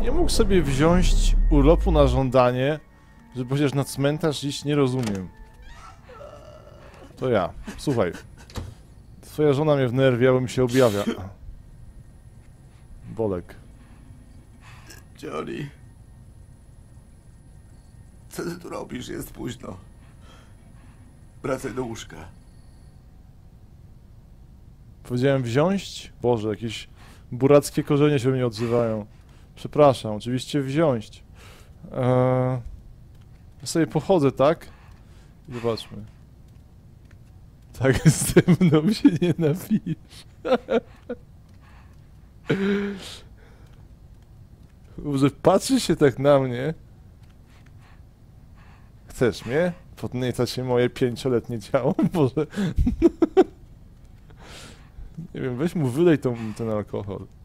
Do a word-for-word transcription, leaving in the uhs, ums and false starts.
nie mógł sobie wziąć urlopu na żądanie, żeby chociaż na cmentarz iść, nie rozumiem. To ja. Słuchaj. Twoja żona mnie wnerwia, bo mi się objawia. Bolek. Johnny. Co ty tu robisz? Jest późno. Wracaj do łóżka. Powiedziałem wziąć? Boże, jakieś burackie korzenie się mnie odzywają. Przepraszam, oczywiście wziąć. Eee, ja sobie pochodzę, tak? Zobaczmy. Tak ze mną się nie napijesz. Że patrzy się tak na mnie. Chcesz mnie? Podnieca się moje pięcioletnie ciało? Boże. Nie wiem, weź mu wylej tą, ten alkohol.